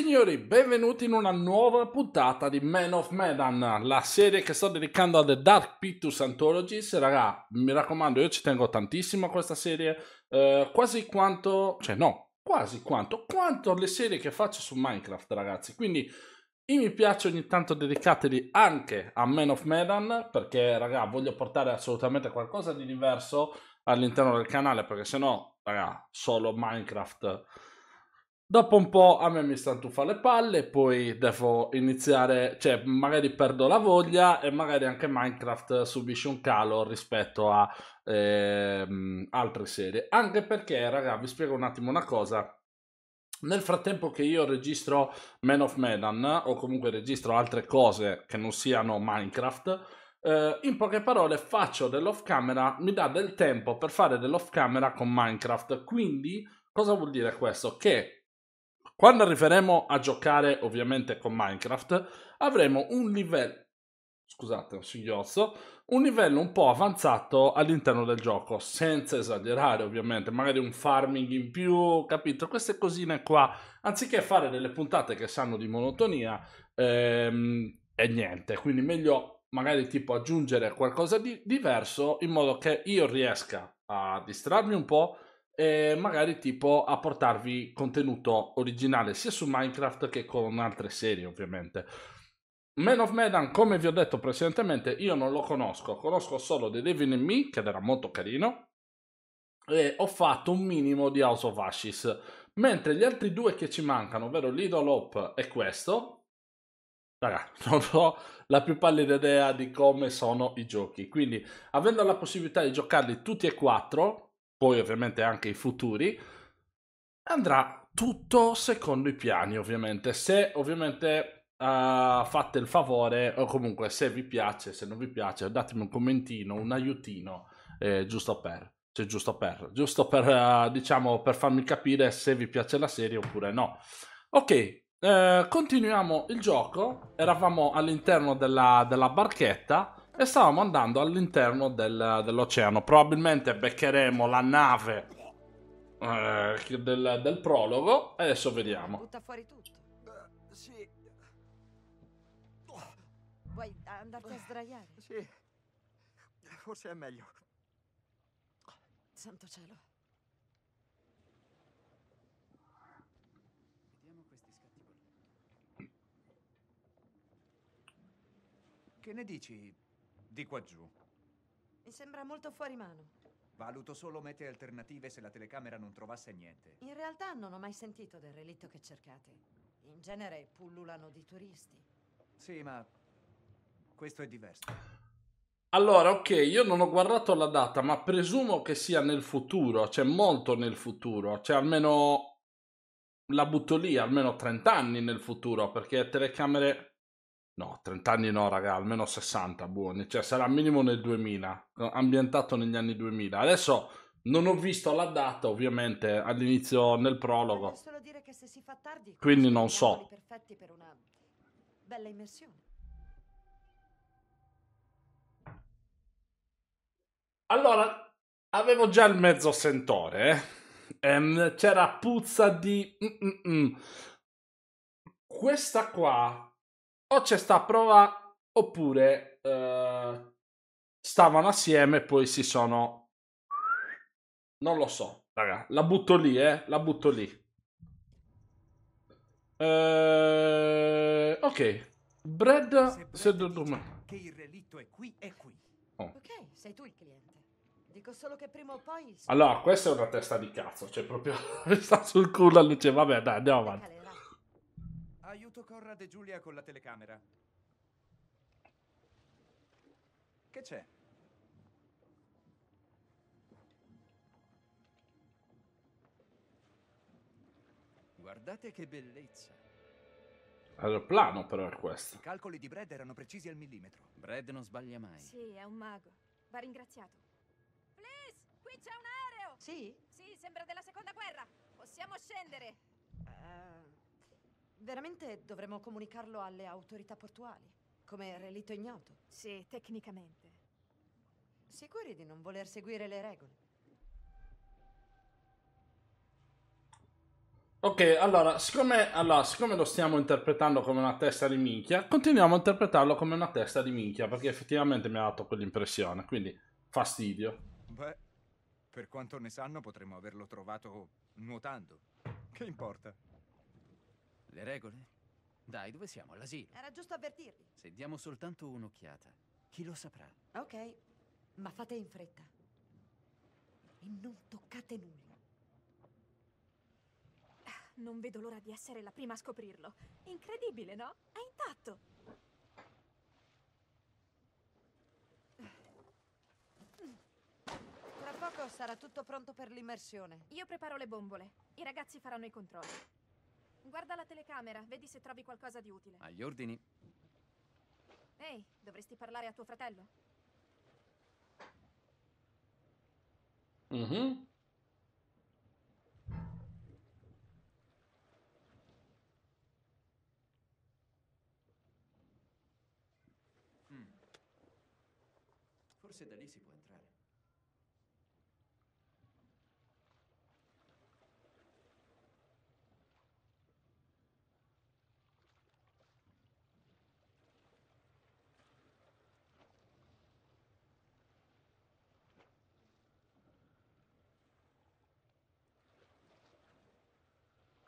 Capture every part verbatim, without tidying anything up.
Signori, benvenuti in una nuova puntata di Man of Medan, la serie che sto dedicando a The Dark Pictures Anthology. Se raga, mi raccomando, io ci tengo tantissimo a questa serie, eh, quasi quanto, cioè no, quasi quanto, quanto le serie che faccio su Minecraft, ragazzi. Quindi i mi piace ogni tanto dedicateli anche a Man of Medan, perché raga, voglio portare assolutamente qualcosa di diverso all'interno del canale, perché sennò, raga, solo Minecraft... Dopo un po' a me mi stantufa le palle, poi devo iniziare, cioè magari perdo la voglia e magari anche Minecraft subisce un calo rispetto a ehm, altre serie. Anche perché, raga, vi spiego un attimo una cosa. Nel frattempo che io registro Man of Medan, o comunque registro altre cose che non siano Minecraft... Uh, in poche parole faccio dell'off camera, mi dà del tempo per fare dell'off camera con Minecraft. Quindi cosa vuol dire questo? Che quando arriveremo a giocare ovviamente con Minecraft avremo un livello, scusate un singhiozzo, un livello un po' avanzato all'interno del gioco, senza esagerare ovviamente, magari un farming in più, capito? Queste cosine qua, anziché fare delle puntate che sanno di monotonia ehm, e niente, quindi meglio magari tipo aggiungere qualcosa di diverso in modo che io riesca a distrarmi un po' e magari tipo a portarvi contenuto originale sia su Minecraft che con altre serie ovviamente. Man of Medan, come vi ho detto precedentemente, io non lo conosco, conosco solo The Raven and Me, che era molto carino, e ho fatto un minimo di House of Ashes, mentre gli altri due che ci mancano, ovvero Little Hope e questo, raga, non ho la più pallida idea di come sono i giochi, quindi avendo la possibilità di giocarli tutti e quattro, poi ovviamente anche i futuri, andrà tutto secondo i piani ovviamente, se ovviamente uh, fate il favore, o comunque se vi piace, se non vi piace, datemi un commentino, un aiutino, eh, giusto per, cioè giusto per, giusto per, uh, diciamo, per farmi capire se vi piace la serie oppure no. Ok. Eh, continuiamo il gioco, eravamo all'interno della, della barchetta e stavamo andando all'interno del, dell'oceano. Probabilmente beccheremo la nave eh, del, del prologo e adesso vediamo. Butta fuori tutto. Uh, sì. Vuoi andarti a sdraiare? Uh, sì, forse è meglio. Santo cielo. Che ne dici di qua giù? Mi sembra molto fuori mano. Valuto solo mete alternative se la telecamera non trovasse niente. In realtà non ho mai sentito del relitto che cercate. In genere pullulano di turisti. Sì, ma questo è diverso. Allora, ok, io non ho guardato la data, ma presumo che sia nel futuro, cioè molto nel futuro, cioè almeno la butto lì, almeno trenta anni nel futuro, perché telecamere... No, trenta anni no, raga, almeno sessanta buoni, cioè sarà minimo nel duemila, ambientato negli anni duemila. Adesso non ho visto la data, ovviamente, all'inizio nel prologo. Solo dire che se si fa tardi, quindi non so. Perfetti per una bella immersione. Allora, avevo già il mezzo sentore, eh? C'era puzza di Mm-mm-mm. Questa qua o c'è sta prova oppure eh, stavano assieme e poi si sono... Non lo so, raga. La butto lì, eh. La butto lì. Eh, ok. Brad... Se Brad che il relitto è qui, è qui. Oh. Ok, sei tu il cliente. Dico solo che prima o poi... Allora, questa è una testa di cazzo. Cioè, proprio... mi sta sul culo a luce. Vabbè, dai, andiamo avanti. Aiuto Conrad e Giulia con la telecamera. Che c'è? Guardate che bellezza. Aeroplano però è questo. I calcoli di Brad erano precisi al millimetro. Brad non sbaglia mai. Sì, è un mago. Va ringraziato. Fliss, qui c'è un aereo. Sì? Sì, sembra della seconda guerra. Possiamo scendere. Uh... Veramente dovremmo comunicarlo alle autorità portuali, come relitto ignoto. Sì, tecnicamente. Sicuri di non voler seguire le regole? Ok, allora siccome, allora, siccome lo stiamo interpretando come una testa di minchia, continuiamo a interpretarlo come una testa di minchia, perché effettivamente mi ha dato quell'impressione, quindi fastidio. Beh, per quanto ne sanno potremmo averlo trovato nuotando. Che importa? Le regole? Dai, dove siamo? All'asilo. Era giusto avvertirvi. Se diamo soltanto un'occhiata, chi lo saprà? Ok, ma fate in fretta. E non toccate nulla. Non vedo l'ora di essere la prima a scoprirlo. Incredibile, no? È intatto. Tra poco sarà tutto pronto per l'immersione. Io preparo le bombole. I ragazzi faranno i controlli. Guarda la telecamera, vedi se trovi qualcosa di utile. Agli ordini. Ehi, dovresti parlare a tuo fratello. Mhm. Forse da lì si può entrare.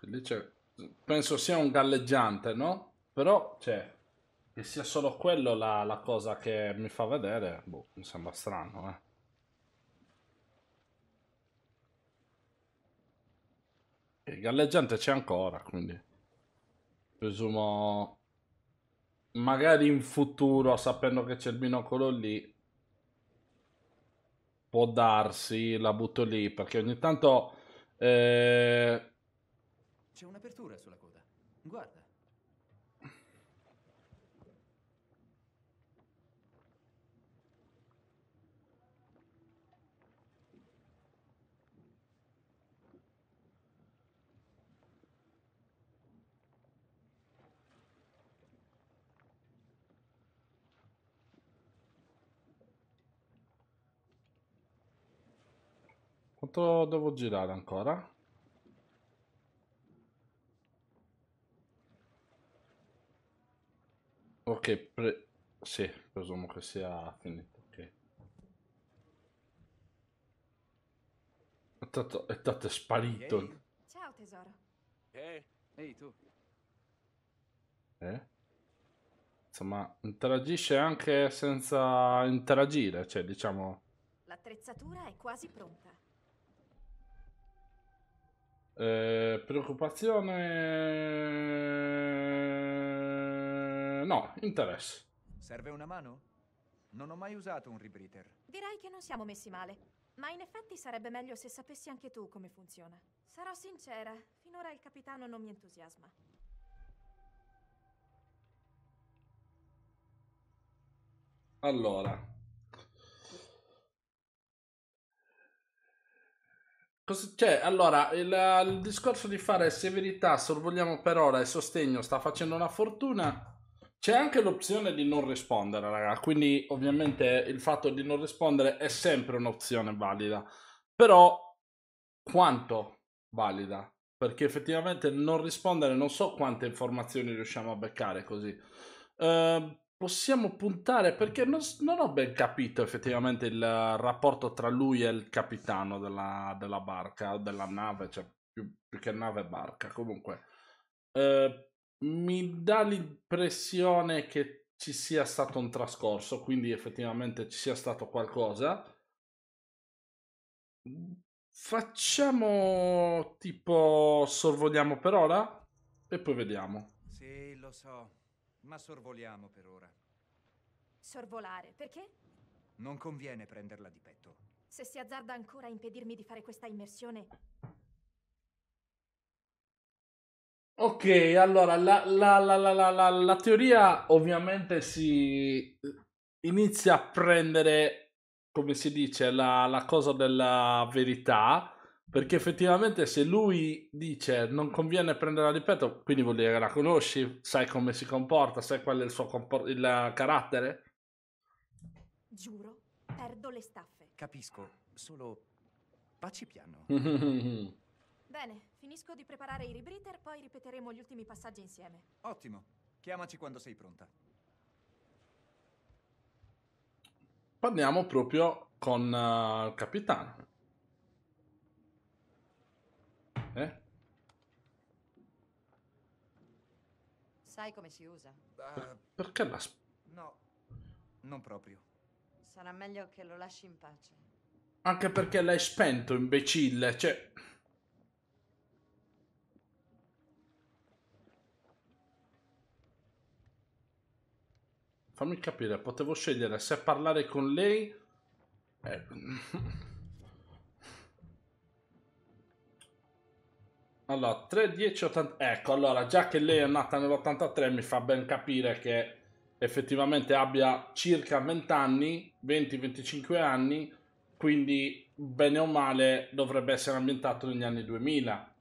Lì c'è, penso sia un galleggiante, no? Però c'è. Che sia solo quello la, la cosa che mi fa vedere, boh, mi sembra strano, eh. Il galleggiante c'è ancora, quindi presumo magari in futuro, sapendo che c'è il binocolo lì, può darsi, la butto lì, perché ogni tanto eh... c'è un'apertura sulla coda, guarda. Quanto devo girare ancora? Ok, pre... sì, presumo che sia finito. Ok. È stato, è stato sparito. Hey. Ciao tesoro. Ehi, hey. Hey, tu. Eh? Insomma, interagisce anche senza interagire, cioè diciamo... L'attrezzatura è quasi pronta. Eh, preoccupazione... No, interesse. Serve una mano? Non ho mai usato un rebreather. Direi che non siamo messi male, ma in effetti sarebbe meglio se sapessi anche tu come funziona. Sarò sincera, finora il capitano non mi entusiasma. Allora... Cioè, allora, il, il discorso di fare severità, sorvogliamo per ora e sostegno sta facendo una fortuna. C'è anche l'opzione di non rispondere, raga, quindi ovviamente il fatto di non rispondere è sempre un'opzione valida. Però, quanto valida? Perché effettivamente non rispondere, non so quante informazioni riusciamo a beccare così. Ehm... Uh, Possiamo puntare, perché non, non ho ben capito effettivamente il rapporto tra lui e il capitano della, della barca, della nave, cioè più, più che nave barca, comunque. Eh, mi dà l'impressione che ci sia stato un trascorso, quindi effettivamente ci sia stato qualcosa. Facciamo tipo sorvoliamo per ora e poi vediamo. Sì, lo so. Ma sorvoliamo per ora. Sorvolare, perché? Non conviene prenderla di petto. Se si azzarda ancora a impedirmi di fare questa immersione... Ok, allora, la, la, la, la, la, la, la teoria ovviamente si inizia a prendere, come si dice, la, la cosa della verità... Perché effettivamente se lui dice non conviene prenderla di petto, quindi vuol dire che la conosci, sai come si comporta, sai qual è il suo il carattere? Giuro, perdo le staffe. Capisco, solo facci piano. Bene, finisco di preparare i rebreather, poi ripeteremo gli ultimi passaggi insieme. Ottimo. Chiamaci quando sei pronta. Parliamo proprio con uh, il capitano. Eh? Sai come si usa? Per perché la... No, non proprio. Sarà meglio che lo lasci in pace. Anche perché l'hai spento, imbecille. Cioè... Fammi capire, potevo scegliere se parlare con lei... Eh. Allora, tre, dieci, ottanta... Ecco, allora, già che lei è nata nell'ottantatré mi fa ben capire che effettivamente abbia circa venti anni, venti venticinque anni, quindi bene o male dovrebbe essere ambientato negli anni duemila.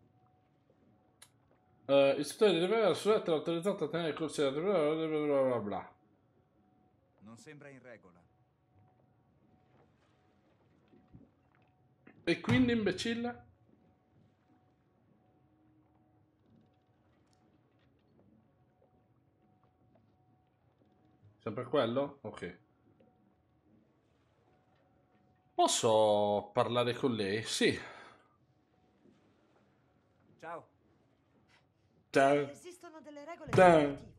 Uh, istruttore di livello, la sua è autorizzata a tenere il corso di... bla bla bla bla. Non sembra in regola. E quindi, imbecille? Sempre quello? Ok. Posso parlare con lei? Sì. Ciao. Ciao. Esistono delle regole per un motivo.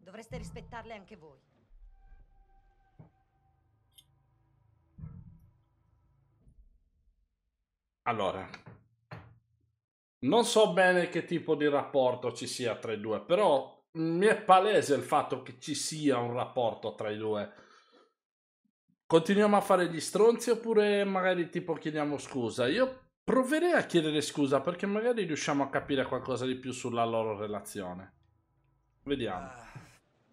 Dovreste rispettarle anche voi. Allora, non so bene che tipo di rapporto ci sia tra i due, però mi è palese il fatto che ci sia un rapporto tra i due. Continuiamo a fare gli stronzi oppure magari tipo chiediamo scusa? Io proverei a chiedere scusa perché magari riusciamo a capire qualcosa di più sulla loro relazione. Vediamo. Uh,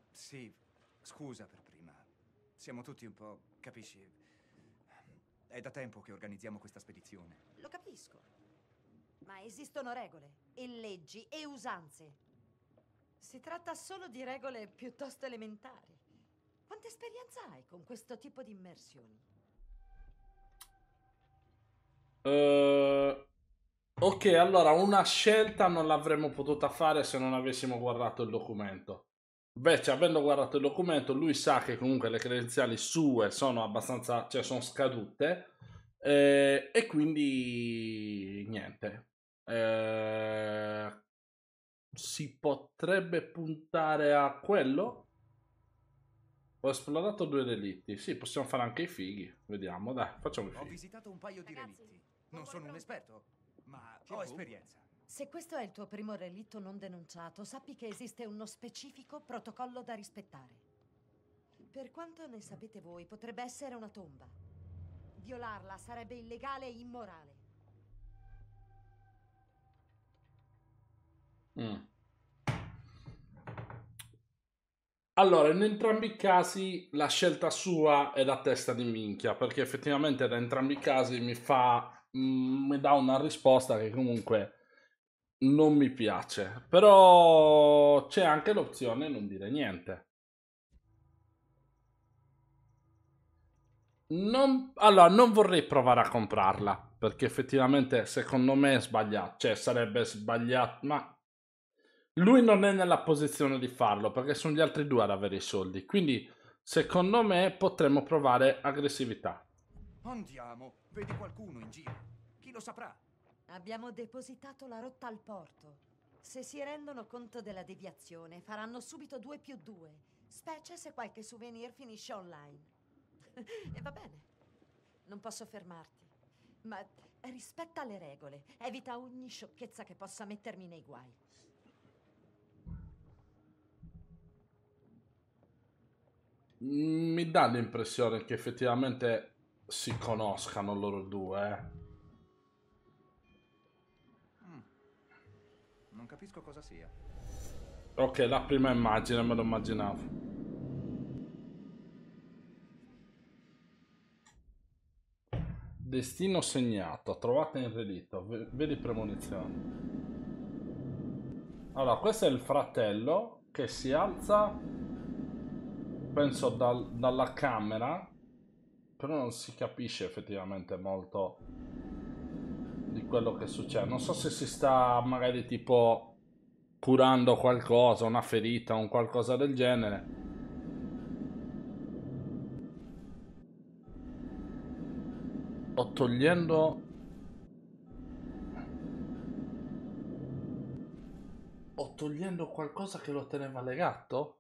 sì, scusa per prima. Siamo tutti un po', capisci... È da tempo che organizziamo questa spedizione. Lo capisco. Ma esistono regole, e leggi, e usanze. Si tratta solo di regole piuttosto elementari. Quanta esperienza hai con questo tipo di immersioni? Uh, ok, allora una scelta non l'avremmo potuta fare se non avessimo guardato il documento. Invece, avendo guardato il documento, lui sa che comunque le credenziali sue sono abbastanza, cioè sono scadute, eh, e quindi niente. Eh, si potrebbe puntare a quello? Ho esplorato due relitti. Sì, possiamo fare anche i fighi. Vediamo, dai, facciamo i fighi. Ho visitato un paio di relitti. Non sono un esperto, ma ho esperienza. Se questo è il tuo primo relitto non denunciato, sappi che esiste uno specifico protocollo da rispettare. Per quanto ne sapete voi, potrebbe essere una tomba. Violarla sarebbe illegale e immorale. Mm. Allora, in entrambi i casi la scelta sua è la testa di minchia, perché effettivamente da entrambi i casi mi fa... Mm, mi dà una risposta che comunque... non mi piace, però c'è anche l'opzione non dire niente. Non, allora, non vorrei provare a comprarla, perché effettivamente secondo me è sbagliato, cioè sarebbe sbagliato, ma lui non è nella posizione di farlo, perché sono gli altri due ad avere i soldi, quindi secondo me potremmo provare aggressività. Andiamo, vedi qualcuno in giro, chi lo saprà? Abbiamo depositato la rotta al porto. Se si rendono conto della deviazione, faranno subito due più due, specie se qualche souvenir finisce online. E va bene, non posso fermarti, ma rispetta le regole, evita ogni sciocchezza che possa mettermi nei guai. Mi dà l'impressione che effettivamente si conoscano loro due, eh. Non capisco cosa sia. Ok, la prima immagine me lo immaginavo. Destino segnato, trovata in relitto. Vedi premonizione. Allora, questo è il fratello che si alza, penso dal, dalla camera, però non si capisce effettivamente molto di quello che succede. Non so se si sta magari tipo curando qualcosa, una ferita, un qualcosa del genere. Sto togliendo... Ho togliendo qualcosa che lo teneva legato?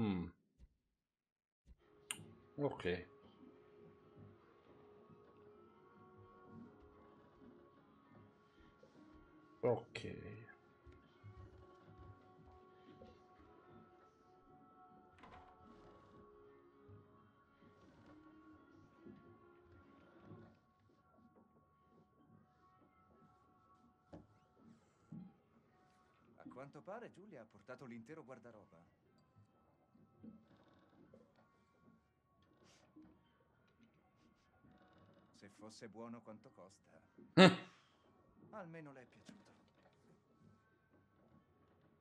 Mm. Ok. Ok. A quanto pare Giulia ha portato l'intero guardaroba. Se fosse buono quanto costa. Almeno le è piaciuto.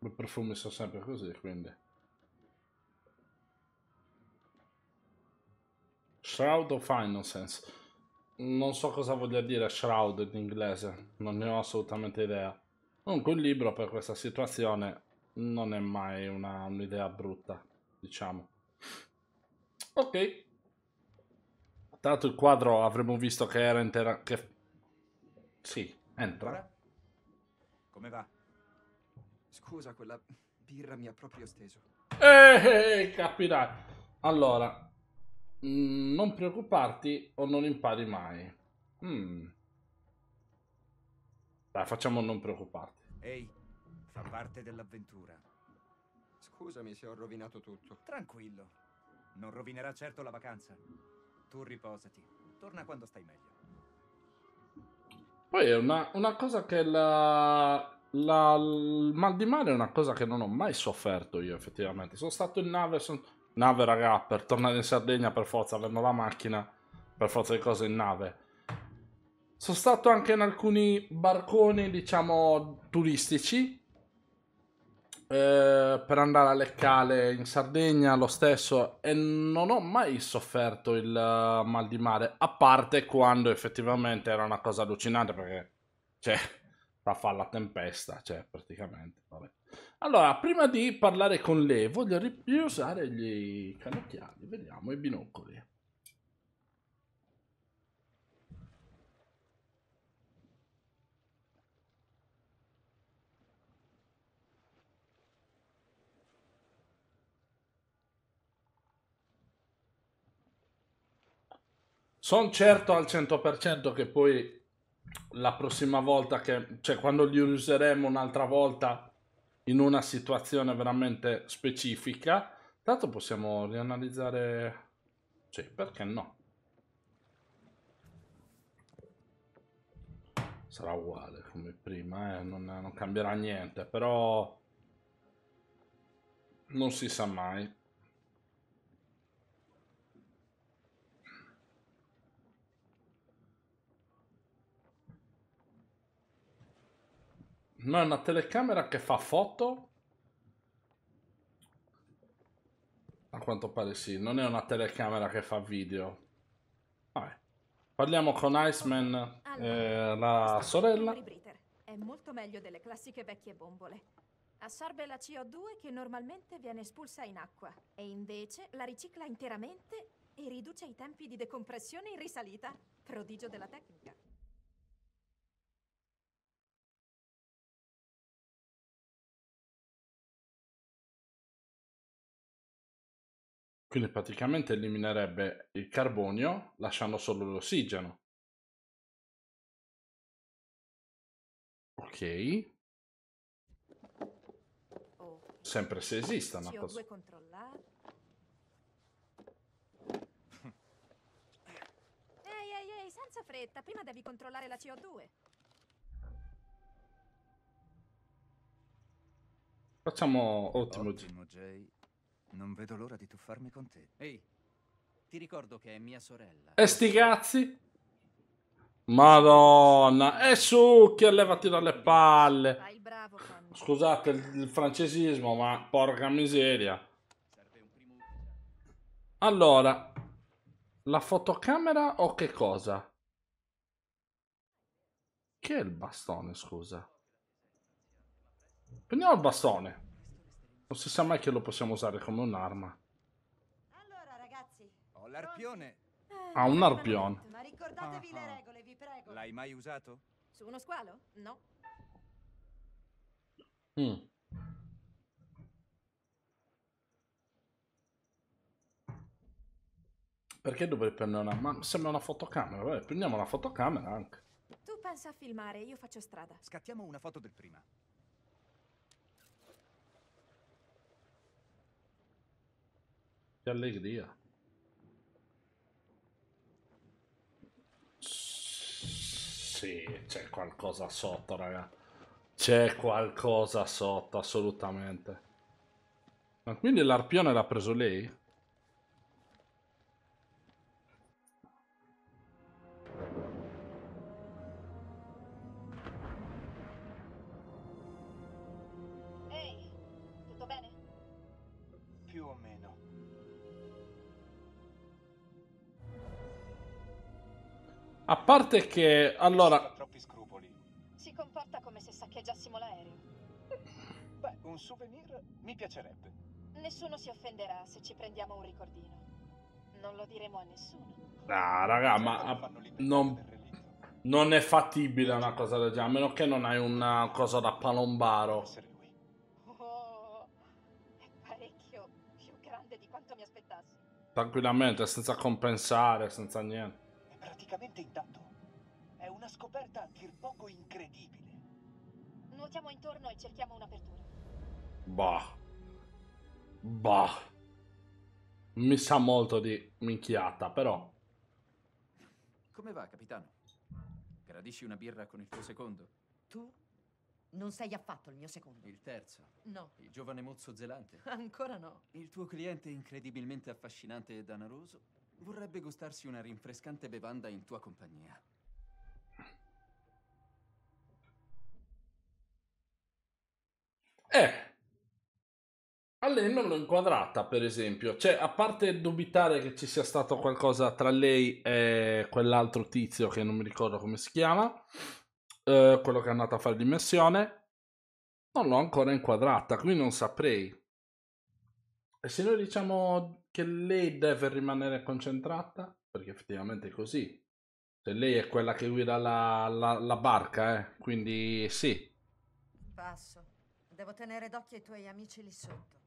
I profumi sono sempre così, quindi. Shroud of Final Sense. Non so cosa voglia dire shroud in inglese, non ne ho assolutamente idea. Comunque un libro per questa situazione non è mai un'idea brutta, diciamo. Ok. Tanto il quadro avremmo visto che era intera... Che... Sì, entra. Come va? Scusa, quella birra mi ha proprio steso. Ehi, capirai. Allora, mh, non preoccuparti o non impari mai. Mm. Dai, facciamo non preoccuparti. Ehi, fa parte dell'avventura. Scusami se ho rovinato tutto. Tranquillo, non rovinerà certo la vacanza. Tu riposati, torna quando stai meglio. Poi è una, una cosa che la, la, il mal di mare è una cosa che non ho mai sofferto io, effettivamente. Sono stato in nave, son, nave raga, per tornare in Sardegna per forza, avendo la macchina, per forza di cose in nave. Sono stato anche in alcuni barconi, diciamo, turistici, eh, per andare a Leccale in Sardegna, lo stesso, e non ho mai sofferto il uh, mal di mare, a parte quando effettivamente era una cosa allucinante, perché, cioè, fa fare la tempesta, cioè, praticamente, vabbè. Allora, prima di parlare con lei, voglio riusare gli canocchiali, vediamo i binocoli. Sono certo al cento per cento che poi la prossima volta che... Cioè, quando li useremo un'altra volta in una situazione veramente specifica, tanto possiamo rianalizzare... Cioè, perché no? Sarà uguale come prima, eh? non, non cambierà niente, però... Non si sa mai. No, è una telecamera che fa foto? A quanto pare sì, non è una telecamera che fa video. Vabbè. Parliamo con Iceman, allora, eh, la sorella. È molto meglio delle classiche vecchie bombole. Assorbe la C O due che normalmente viene espulsa in acqua e invece la ricicla interamente e riduce i tempi di decompressione in risalita. Prodigio della tecnica. Quindi praticamente eliminerebbe il carbonio lasciando solo l'ossigeno. Ok. Sempre se esista una cosa. Ehi, ehi, ehi, senza fretta, prima devi controllare la C O due. Facciamo ottimo. Ottimo, Jay. Non vedo l'ora di tuffarmi con te. Ehi, ti ricordo che è mia sorella. E sti cazzi? Madonna, e su, che levati dalle palle. Scusate il francesismo, ma porca miseria. Allora, la fotocamera o che cosa? Che è il bastone, scusa? Prendiamo il bastone. Non si sa mai che lo possiamo usare come un'arma. Allora, ragazzi, ho l'arpione. Ha ah, un arpione. Ma ricordatevi ah, le regole, vi prego. L'hai mai usato? Su uno squalo? No. Mm. Perché dovrei prendere una... Ma sembra una fotocamera. Vabbè, prendiamo una fotocamera anche. Tu pensa a filmare, io faccio strada. Scattiamo una foto del prima. Che allegria. Sì, c'è qualcosa sotto, raga. C'è qualcosa sotto, assolutamente. Ma quindi l'arpione l'ha preso lei? A parte che, allora... Troppi scrupoli. Si comporta come se saccheggiassimo l'aereo. Beh, un souvenir mi piacerebbe. Nessuno si offenderà se ci prendiamo un ricordino. Non lo diremo a nessuno. Ah, raga, ma non, non è fattibile una cosa del genere, a meno che non hai una cosa da palombaro. Oh, è parecchio più grande di quanto mi aspettassi. Tranquillamente, senza compensare, senza niente. Praticamente intanto è una scoperta a dir poco incredibile. Nuotiamo intorno e cerchiamo un'apertura. Bah. Bah. Mi sa molto di minchiata, però. Come va, capitano? Gradisci una birra con il tuo secondo? Tu non sei affatto il mio secondo. Il terzo? No. Il giovane mozzo zelante? Ancora no. Il tuo cliente incredibilmente affascinante e danaroso? Vorrebbe gustarsi una rinfrescante bevanda in tua compagnia. Eh! A lei non l'ho inquadrata, per esempio. Cioè, a parte dubitare che ci sia stato qualcosa tra lei e quell'altro tizio che non mi ricordo come si chiama, eh, quello che è andato a fare l'immersione, non l'ho ancora inquadrata, quindi non saprei. E se noi diciamo... che lei deve rimanere concentrata, perché effettivamente è così. Se lei è quella che guida la, la, la barca, eh, quindi sì. Passo. Devo tenere d'occhio i tuoi amici lì sotto.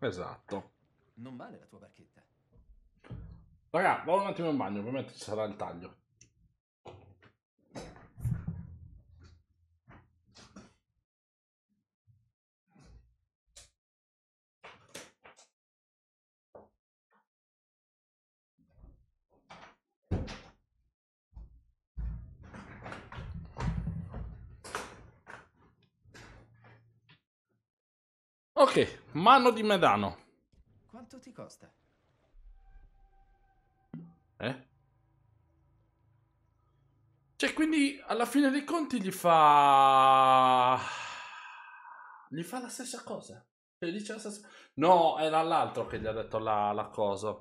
Esatto. Non vale la tua barchetta. Raga, vado un attimo in bagno, ovviamente ci sarà il taglio. Ok, mano di Medano. Quanto ti costa? Eh? Cioè, quindi alla fine dei conti gli fa... Gli fa la stessa cosa. Cioè, dice la stessa... No, era l'altro che gli ha detto la, la cosa.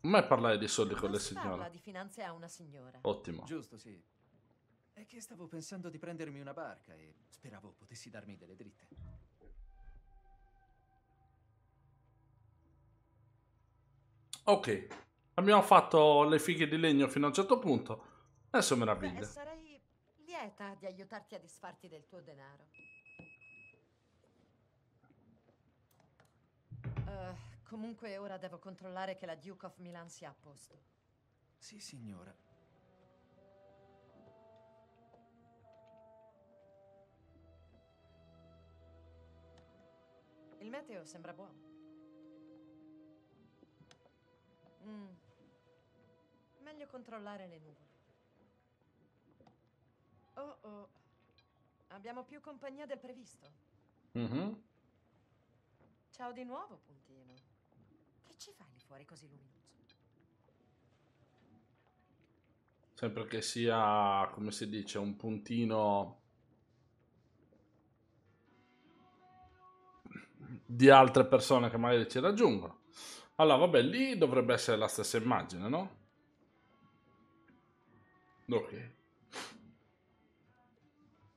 Mai parlare di soldi con le signore. Parla di finanze a una signora. Ottimo. Giusto, sì. È che stavo pensando di prendermi una barca e speravo potessi darmi delle dritte. Ok, abbiamo fatto le fighe di legno fino a un certo punto. Adesso meraviglia. Beh, sarei lieta di aiutarti a disfarti del tuo denaro. Uh, comunque ora devo controllare che la Duke of Milan sia a posto. Sì, signora. Il meteo sembra buono. Mm. Meglio controllare le nuvole. Oh oh. Abbiamo più compagnia del previsto. Mm-hmm. Ciao di nuovo, puntino. Che ci fai lì fuori così luminoso? Sempre che sia, come si dice, un puntino... di altre persone che magari ci raggiungono. Allora, vabbè, lì dovrebbe essere la stessa immagine, no? Ok.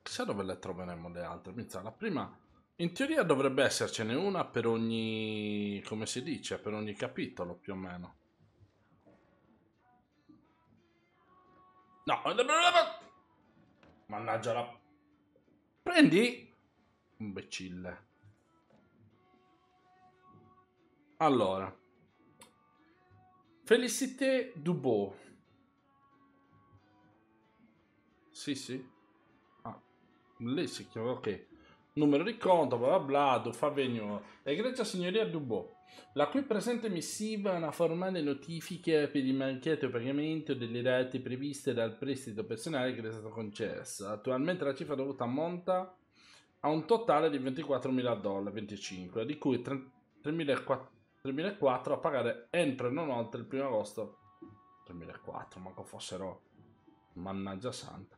Chissà dove le troveremo le altre. Mi sa, la prima... In teoria dovrebbe essercene una per ogni... come si dice? Per ogni capitolo, più o meno. No! Mannaggia la... Prendi! Imbecille. Allora. Felicite Dubois. Sì, sì. Ah, lei si chiama... ok. Numero di conto, bla bla bla, favegno. Egregia signoria Dubois, la cui presente missiva è una formale notifica per il mancato pagamento delle rate previste dal prestito personale che le è stato concesso. Attualmente la cifra dovuta ammonta a un totale di ventiquattromila dollari, venticinque, di cui tremilaquattrocento a pagare entro e non oltre il primo agosto. tremilaquattrocento, manco fossero... Mannaggia santa.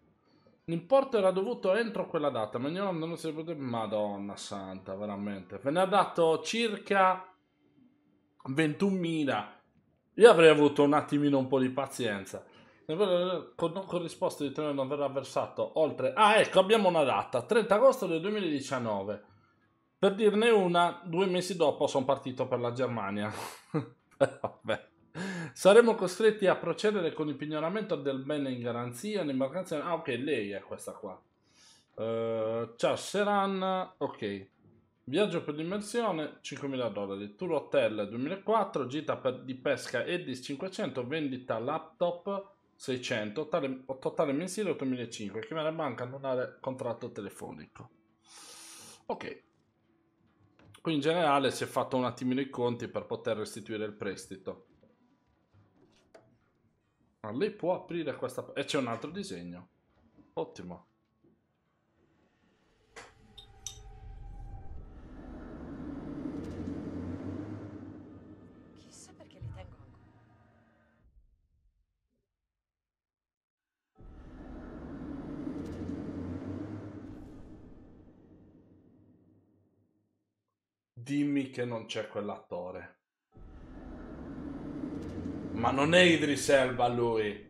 L'importo era dovuto entro quella data, ma non si poteva... Madonna santa, veramente. Ve ne ha dato circa ventunomila. Io avrei avuto un attimino un po' di pazienza. Non corrisposto di non aver versato oltre... Ah, ecco, abbiamo una data. trenta agosto del duemiladiciannove. Per dirne una, due mesi dopo sono partito per la Germania. Vabbè. Saremo costretti a procedere con il pignoramento del bene in garanzia in imbarcazione. Ah, ok, lei è questa qua. Uh, ciao Seran. Ok, viaggio per l'immersione cinquemila dollari, tour hotel duemilaquattro, gita per, di pesca Edis cinquecento, vendita laptop seicento, tale, totale mensile ottomilacinquecento, chiamare banca, annullare contratto telefonico. Ok, qui in generale si è fatto un attimino i conti per poter restituire il prestito. Ma lei può aprire questa... E c'è un altro disegno. Ottimo. Chissà perché li tengo ancora. Dimmi che non c'è quell'attore. Ma non è Idris Elba lui.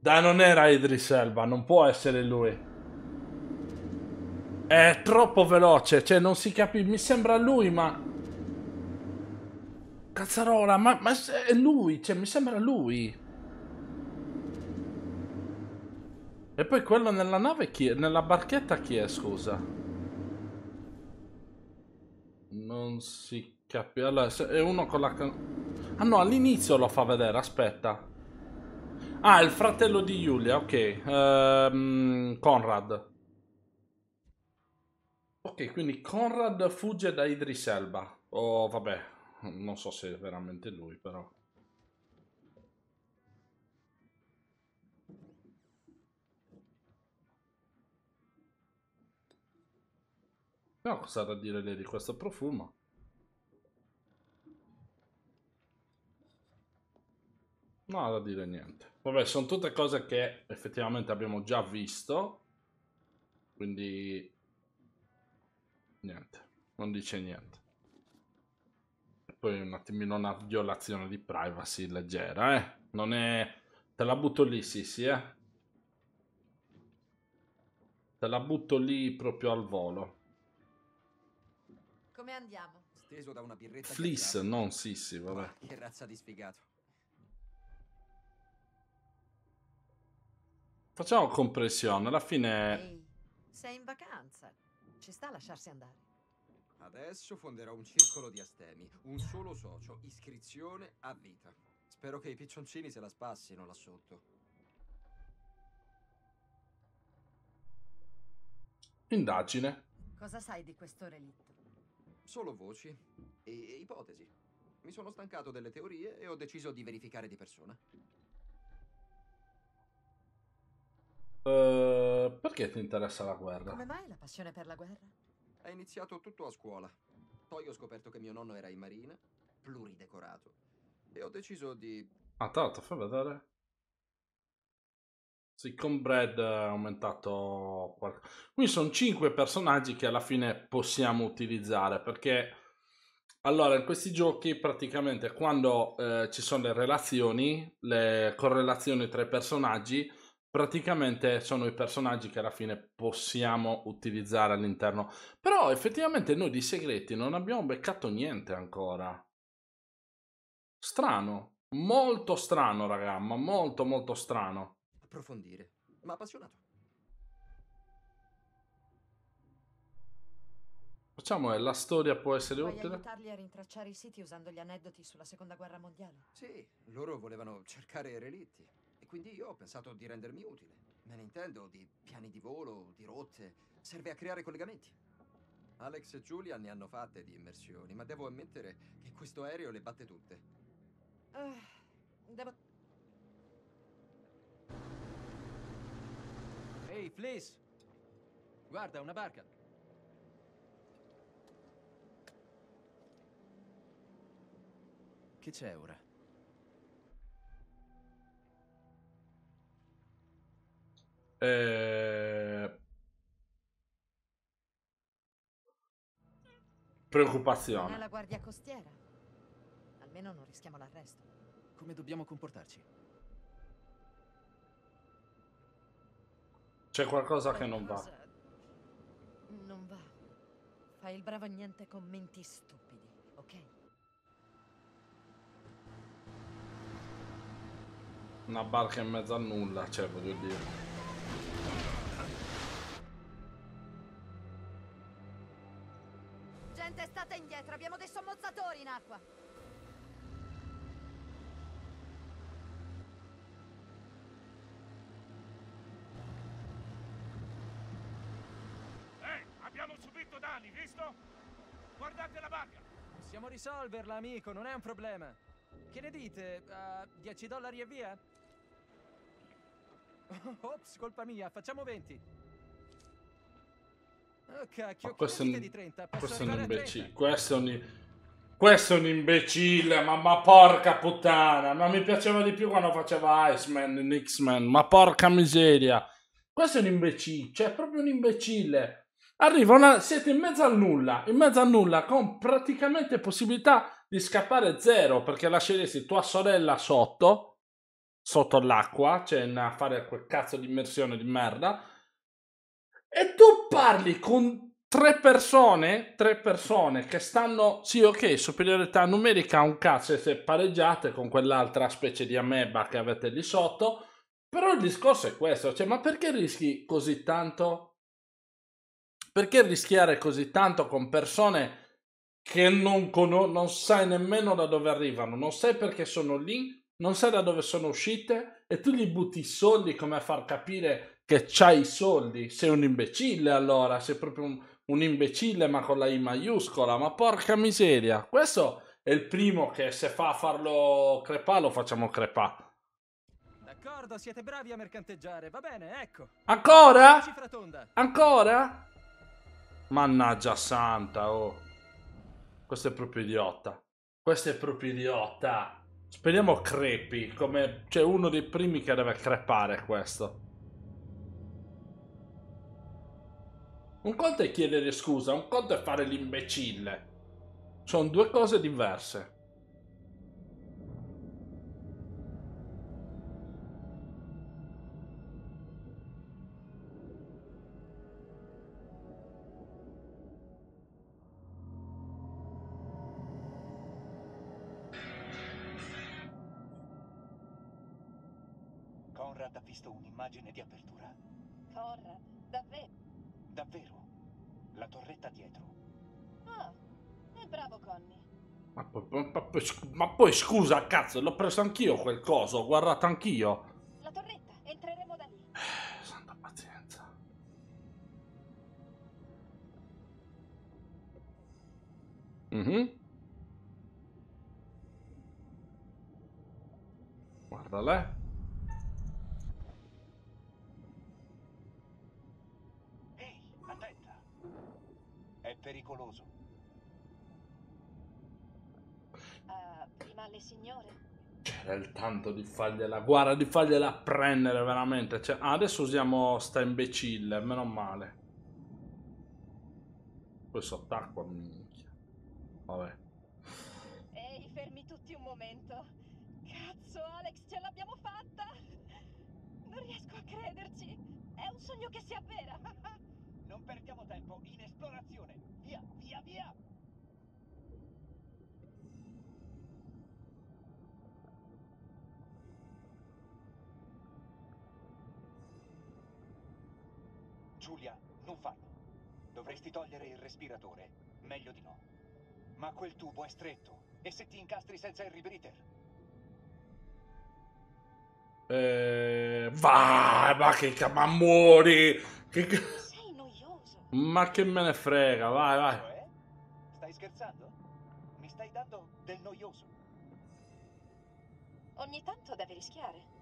Dai, non era Idris Elba, non può essere lui. È troppo veloce, cioè non si capisce. Mi sembra lui, ma... Cazzarola, ma, ma è lui, cioè mi sembra lui. E poi quello nella nave chi è? Nella barchetta chi è, scusa? Non si capisce. Allora, è uno con la... Ah no, all'inizio lo fa vedere, aspetta. Ah, il fratello di Giulia, ok. um, Conrad. Ok, quindi Conrad fugge da Idris Elba. Oh, vabbè, non so se è veramente lui, però. No, cosa da dire lei di questo profumo? No, da dire niente. Vabbè, sono tutte cose che effettivamente abbiamo già visto. Quindi... niente. Non dice niente. E poi un attimino una violazione di privacy leggera, eh. Non è... Te la butto lì, sì, sì, eh. Te la butto lì proprio al volo. Come andiamo? Steso da una birretta... Fliss, non sì, sì, vabbè. Che razza di sfigato. Facciamo compressione, alla fine... Ehi, sei in vacanza, ci sta a lasciarsi andare. Adesso fonderò un circolo di astemi, un solo socio, iscrizione a vita. Spero che i piccioncini se la spassino là sotto. Indagine. Cosa sai di questo relitto? Solo voci e ipotesi. Mi sono stancato delle teorie e ho deciso di verificare di persona. Uh, perché ti interessa la guerra? Come mai la passione per la guerra? È iniziato tutto a scuola. Poi ho scoperto che mio nonno era in marina, pluridecorato, e ho deciso di... Ah, tanto, fai vedere. Sì, con Brad ha aumentato qualcosa. Quindi sono cinque personaggi che alla fine possiamo utilizzare, perché allora in questi giochi praticamente quando eh, ci sono le relazioni, le correlazioni tra i personaggi, praticamente sono i personaggi che alla fine possiamo utilizzare all'interno. Però effettivamente noi di segreti non abbiamo beccato niente ancora. Strano, molto strano raga, ma molto molto strano. Approfondire, ma appassionato. Facciamo, la storia può essere utile. Vuoi aiutarli a rintracciare i siti usando gli aneddoti sulla seconda guerra mondiale? Sì, loro volevano cercare relitti. E quindi io ho pensato di rendermi utile. Me ne intendo di piani di volo, di rotte. Serve a creare collegamenti. Alex e Giulia ne hanno fatte di immersioni, ma devo ammettere che questo aereo le batte tutte. Uh, devo... Ehi, hey, Fliss! Guarda, una barca. Che c'è ora? Eh... Preoccupazione. Non è la guardia costiera. Almeno non rischiamo l'arresto. Come dobbiamo comportarci? C'è qualcosa, qualcosa che non va. Non va. Fai il bravo a niente commenti stupidi, ok? Una barca in mezzo a nulla, cioè voglio dire. State indietro, abbiamo dei sommozzatori in acqua. Ehi, abbiamo subito danni, visto? Guardate la barca. Possiamo risolverla, amico, non è un problema. Che ne dite? Uh, dieci dollari e via? Ops, colpa mia, facciamo venti. Oh, cacchio, questo, è un, questo è un imbecille, questo è un, questo è un imbecille, ma, ma porca puttana, ma mi piaceva di più quando faceva Iceman in X-Men, ma porca miseria, questo è un imbecille, cioè è proprio un imbecille, arriva una, siete in mezzo a nulla, in mezzo a nulla con praticamente possibilità di scappare zero, perché lasceresti tua sorella sotto, sotto l'acqua, cioè a fare quel cazzo di immersione di merda. E tu parli con tre persone, tre persone che stanno, sì ok, superiorità numerica un cazzo se pareggiate con quell'altra specie di ameba che avete lì sotto, però il discorso è questo, cioè ma perché rischi così tanto? Perché rischiare così tanto con persone che non, non sai nemmeno da dove arrivano, non sai perché sono lì, non sai da dove sono uscite e tu gli butti i soldi come a far capire... che c'hai i soldi, sei un imbecille allora, sei proprio un, un imbecille ma con la I maiuscola, ma porca miseria, questo è il primo che se fa farlo crepà lo facciamo crepà. D'accordo, siete bravi a mercanteggiare, va bene, ecco. Ancora? Ancora? Mannaggia santa, oh. Questo è proprio idiota, questo è proprio idiota. Speriamo crepi, come c'è uno dei primi che deve crepare questo. Un conto è chiedere scusa, un conto è fare l'imbecille. Sono due cose diverse. Conrad ha visto un'immagine di apertura. Conrad, davvero? Davvero, la torretta dietro. Ah, è bravo Conny. Ma, ma, ma, ma poi scusa, cazzo, l'ho preso anch'io quel coso, ho guardato anch'io. La torretta, entreremo da lì. Eh, santa pazienza. Mm-hmm. Guarda lei. Pericoloso. Uh, prima le signore. C'era il tanto di fargliela, guarda, di fargliela prendere veramente. Cioè, ah, adesso usiamo sta imbecille, meno male. Questo attacco, minchia. Vabbè. Ehi, fermi tutti un momento. Cazzo, Alex, ce l'abbiamo fatta! Non riesco a crederci. È un sogno che si avvera. Non perdiamo tempo, in esplorazione. Via, via, via! Giulia, non farlo. Dovresti togliere il respiratore. Meglio di no. Ma quel tubo è stretto. E se ti incastri senza il rebreather? Eh, vai, ma che ma muori! Che... Sei noioso. Ma che me ne frega, vai, vai. Cioè? Stai scherzando? Mi stai dando del noioso. Ogni tanto devi rischiare.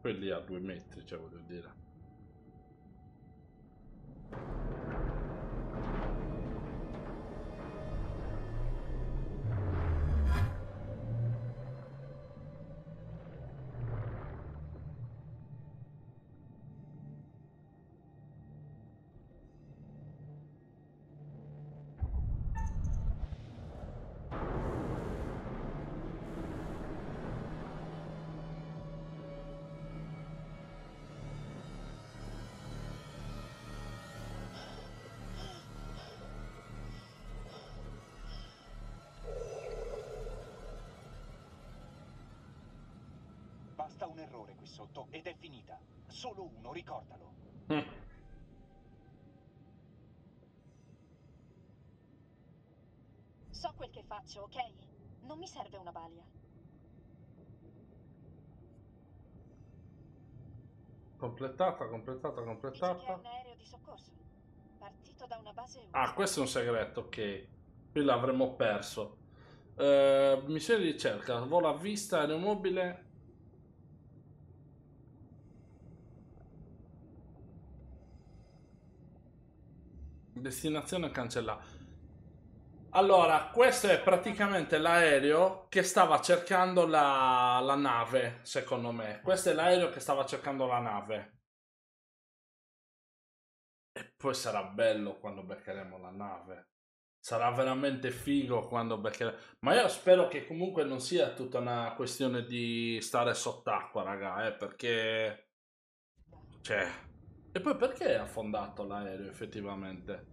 Quelli a due metri, cioè, voglio dire. Basta un errore qui sotto ed è finita. Solo uno, ricordalo. Mm. So quel che faccio, ok? Non mi serve una balia. Completata, completata, completata. Dice che è un aereo di soccorso. Partito da una base... Ah, questo è un segreto, ok. Qui l'avremmo perso. Uh, missione di ricerca. Vola a vista, aeromobile... Destinazione cancellata. Allora, questo è praticamente l'aereo che stava cercando la, la nave, secondo me. Questo è l'aereo che stava cercando la nave. E poi sarà bello quando beccheremo la nave. Sarà veramente figo quando beccheremo... Ma io spero che comunque non sia tutta una questione di stare sott'acqua, raga, eh, perché... Cioè... E poi perché è affondato l'aereo effettivamente?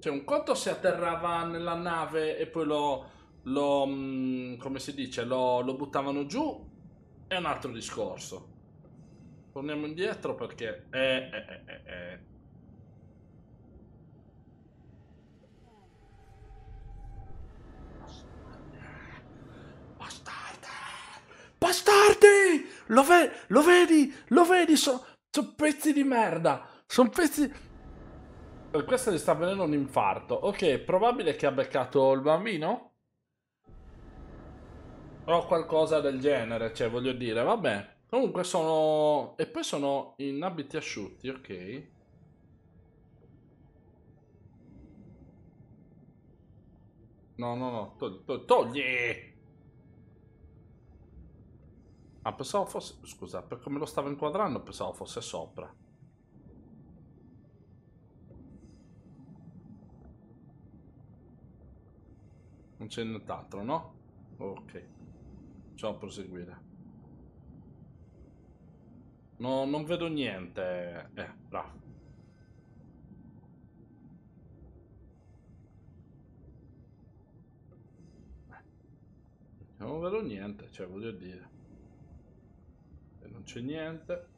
Cioè, un conto si atterrava nella nave e poi lo, lo come si dice, lo, lo buttavano giù, è un altro discorso. Torniamo indietro perché... Eh, eh, eh, eh. Bastardi! Lo, ve lo vedi? Lo vedi? Sono so pezzi di merda! Sono pezzi... Questo gli sta avvenendo un infarto. Ok, probabile che ha beccato il bambino? O qualcosa del genere, cioè, voglio dire, vabbè. Comunque sono... E poi sono in abiti asciutti, ok. No, no, no, togli, togli! togli. Ah, pensavo fosse... Scusa, per come lo stavo inquadrando pensavo fosse sopra. Non c'è nient'altro, no? Ok. Facciamo proseguire. No, non vedo niente. Eh, bravo. Non vedo niente, cioè, voglio dire... Non c'è niente.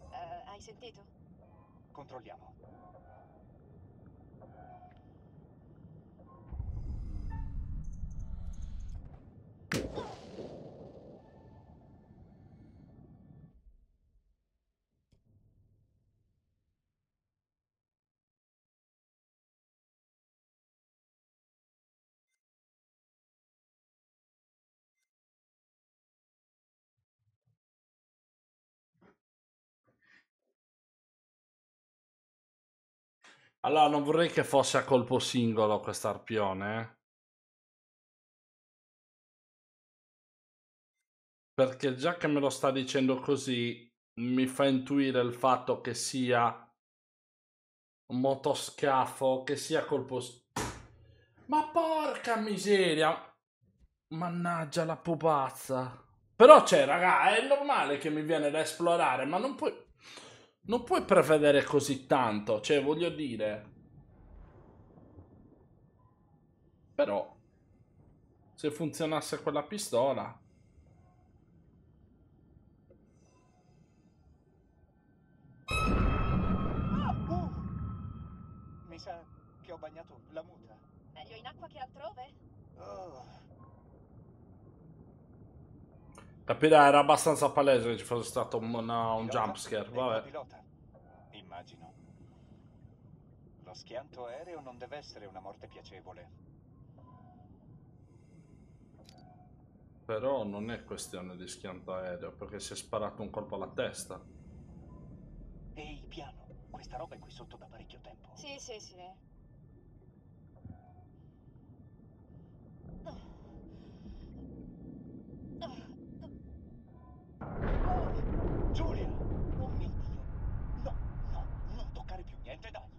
Uh, hai sentito? Controlliamo. Allora, non vorrei che fosse a colpo singolo quest'arpione, perché già che me lo sta dicendo così, mi fa intuire il fatto che sia un motoscafo, che sia colpo... Ma porca miseria! Mannaggia la pupazza! Però c'è, raga, è normale che mi viene da esplorare, ma non puoi... Non puoi prevedere così tanto, cioè, voglio dire. Però, se funzionasse quella pistola... Oh, oh. Mi sa che ho bagnato la muta. Meglio in acqua che altrove? Oh. Capirà, era abbastanza palese che ci fosse stato un, no, un jumpscare, vabbè. Pilota, immagino. Lo schianto aereo non deve essere una morte piacevole. Però non è questione di schianto aereo, perché si è sparato un colpo alla testa. Ehi, piano, questa roba è qui sotto da parecchio tempo. Sì, sì, sì. Giulia! Oh mio Dio! No, no, non toccare più niente, dai!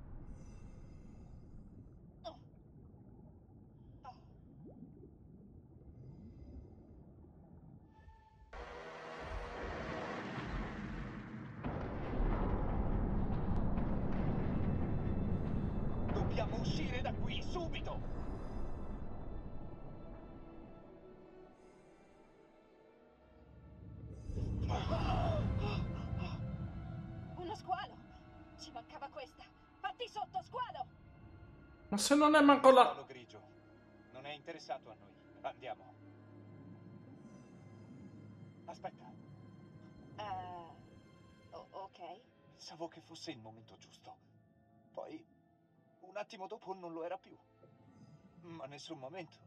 Oh. Oh. Dobbiamo uscire da qui subito! Ma se non è manco la... Squalo grigio. Non è interessato a noi. Andiamo. Aspetta. Uh, ok. Pensavo che fosse il momento giusto. Poi, un attimo dopo non lo era più. Ma nessun momento.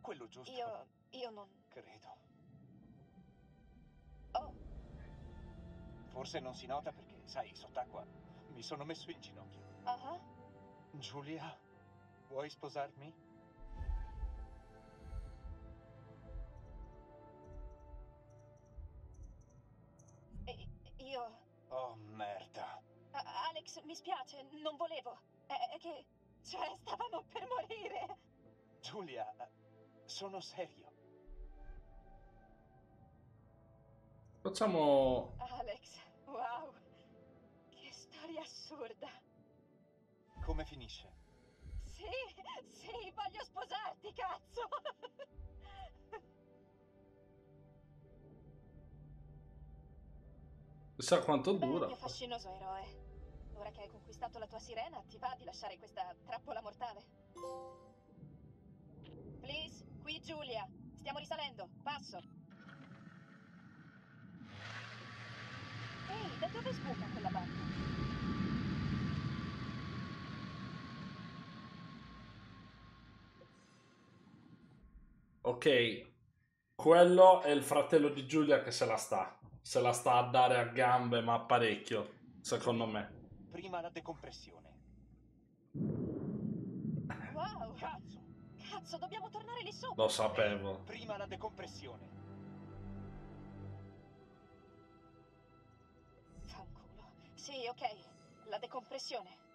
Quello giusto. Io... io non... Credo. Oh. Forse non si nota perché, sai, sott'acqua mi sono messo in ginocchio. Uh-huh. Giulia... Vuoi sposarmi? E, io... Oh, merda. A Alex, mi spiace, non volevo. È, è che... Cioè, stavamo per morire. Giulia, sono serio. Facciamo... Alex, wow. Che storia assurda. Come finisce? Sì, sì, voglio sposarti, cazzo! Chissà quanto dura. Beh, mio fascinoso eroe. Ora che hai conquistato la tua sirena, ti va di lasciare questa trappola mortale? Please, qui Giulia. Stiamo risalendo, passo. Ehi, da dove sbuca quella barca? Ok, quello è il fratello di Giulia che se la sta. Se la sta a dare a gambe, ma parecchio, secondo me. Prima la decompressione. Wow, cazzo! Cazzo, dobbiamo tornare lì sopra! Lo sapevo. Prima la decompressione. Fanculo. Sì, ok, la decompressione.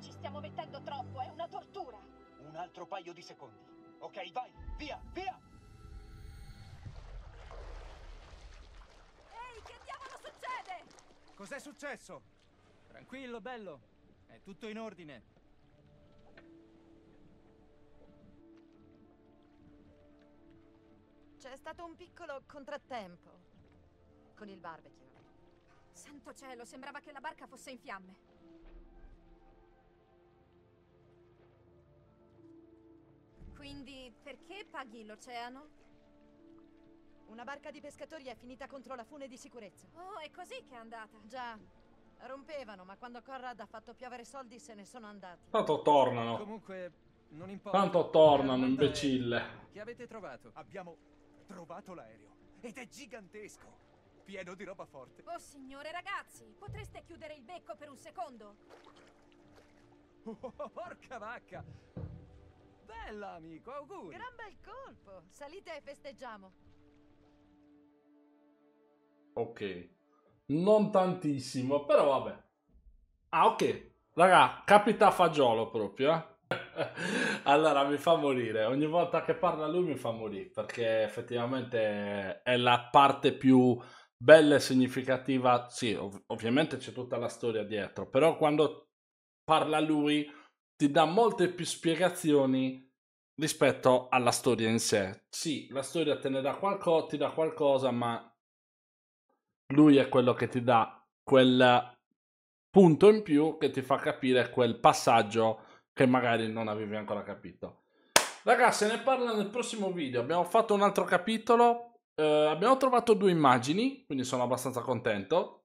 Ci stiamo mettendo troppo, è una tortura. Un altro paio di secondi. Ok, vai, via, via. Ehi, che diavolo succede? Cos'è successo? Tranquillo, bello. È tutto in ordine. C'è stato un piccolo contrattempo con il barbecue. Santo cielo, sembrava che la barca fosse in fiamme. Quindi, perché paghi l'oceano? Una barca di pescatori è finita contro la fune di sicurezza. Oh, è così che è andata? Già, rompevano, ma quando Conrad ha fatto piovere soldi se ne sono andati. Tanto tornano. Comunque, Non importa. Tanto tornano, imbecille. Che avete trovato? Abbiamo trovato l'aereo. Ed è gigantesco. Pieno di roba forte. Oh signore, ragazzi, potreste chiudere il becco per un secondo? Oh, porca vacca. Bella, amico, auguri. Gran bel colpo. Salite e festeggiamo. Ok. Non tantissimo, però vabbè. Ah, ok. Raga, capita a fagiolo proprio, eh. Allora mi fa morire, ogni volta che parla lui mi fa morire, perché effettivamente è la parte più bella e significativa. Sì, ov ovviamente c'è tutta la storia dietro, però quando parla lui ti dà molte più spiegazioni rispetto alla storia in sé. Sì, la storia te ne dà qualcosa, ti dà qualcosa, ma lui è quello che ti dà quel punto in più che ti fa capire quel passaggio che magari non avevi ancora capito. Ragazzi, se ne parla nel prossimo video. Abbiamo fatto un altro capitolo, eh, abbiamo trovato due immagini, quindi sono abbastanza contento,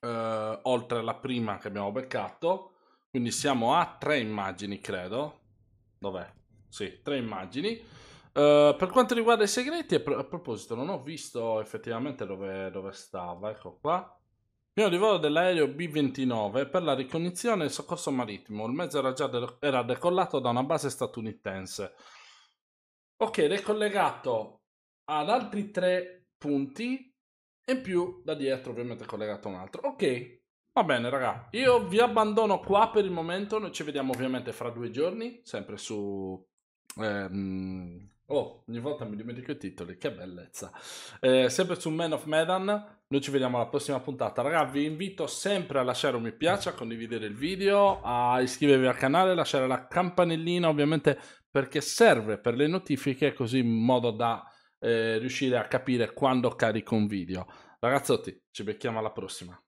eh, oltre alla prima che abbiamo beccato, quindi siamo a tre immagini, credo. Dov'è? Sì, tre immagini. eh, per quanto riguarda i segreti, a proposito, non ho visto effettivamente dove, dove stava. Ecco qua. Piano di volo dell'aereo B ventinove per la ricognizione e il soccorso marittimo. Il mezzo era già de era decollato da una base statunitense. Ok, ricollegato ad altri tre punti e in più da dietro ovviamente collegato a un altro. Ok, va bene raga, io vi abbandono qua per il momento. Noi ci vediamo ovviamente fra due giorni, sempre su... Ehm... Oh, ogni volta mi dimentico i titoli, che bellezza. Eh, sempre su Man of Medan. Noi ci vediamo alla prossima puntata. Ragazzi, vi invito sempre a lasciare un mi piace, a condividere il video, a iscrivervi al canale, lasciare la campanellina ovviamente, perché serve per le notifiche, così in modo da eh, riuscire a capire quando carico un video. Ragazzotti, ci becchiamo alla prossima.